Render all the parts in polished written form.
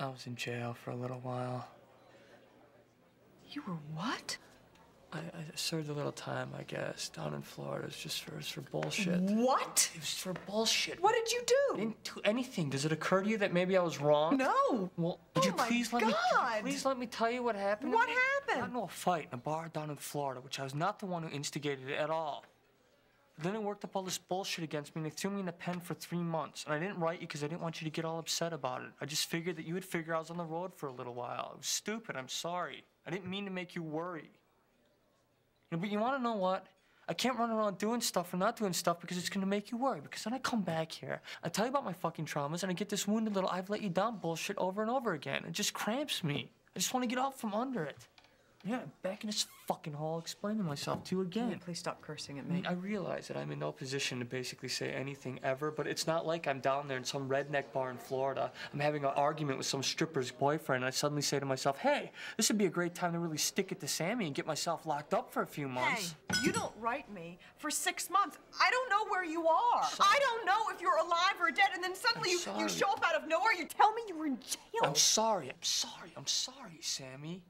I was in jail for a little while. You were what? I served a little time, I guess, down in Florida. It was for bullshit. What? It was for bullshit. What did you do? I didn't do anything. Does it occur to you that maybe I was wrong? No. Well, would you please let me? Please let me tell you what happened. What happened? I got into a fight in a bar down in Florida, which I was not the one who instigated it at all. But then it worked up all this bullshit against me, and they threw me in a pen for 3 months. And I didn't write you because I didn't want you to get all upset about it. I just figured that you would figure I was on the road for a little while. It was stupid. I'm sorry. I didn't mean to make you worry. But you want to know what? I can't run around doing stuff or not doing stuff because it's going to make you worry. Because then I come back here, I tell you about my fucking traumas, and I get this wounded little I've let you down bullshit over and over again. It just cramps me. I just want to get out from under it. Yeah, I'm back in this fucking hall explaining myself to you again. Yeah, please stop cursing at me. I realize that I'm in no position to basically say anything ever, but it's not like I'm down there in some redneck bar in Florida. I'm having an argument with some stripper's boyfriend, and I suddenly say to myself, hey, this would be a great time to really stick it to Sammy and get myself locked up for a few months. Hey, you don't write me for 6 months. I don't know where you are. Sorry. I don't know if you're alive or dead, and then suddenly you show up out of nowhere. You tell me you were in jail. I'm sorry. I'm sorry. I'm sorry, Sammy.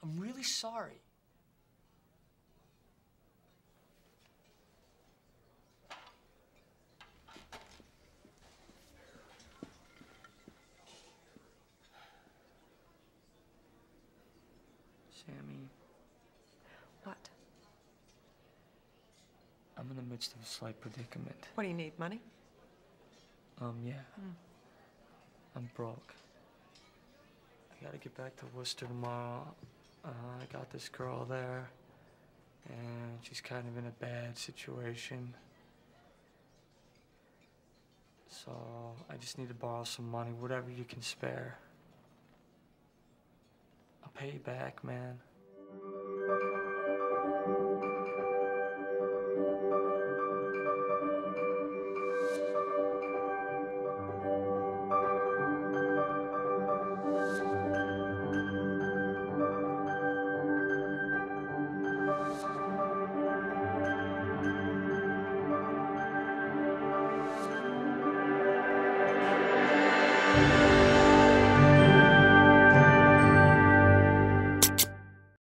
I'm really sorry. Sammy. What? I'm in the midst of a slight predicament. What do you need, money? Yeah. I'm broke. I gotta get back to Worcester tomorrow. I got this girl there, and she's kind of in a bad situation. So I just need to borrow some money, whatever you can spare. I'll pay you back, man.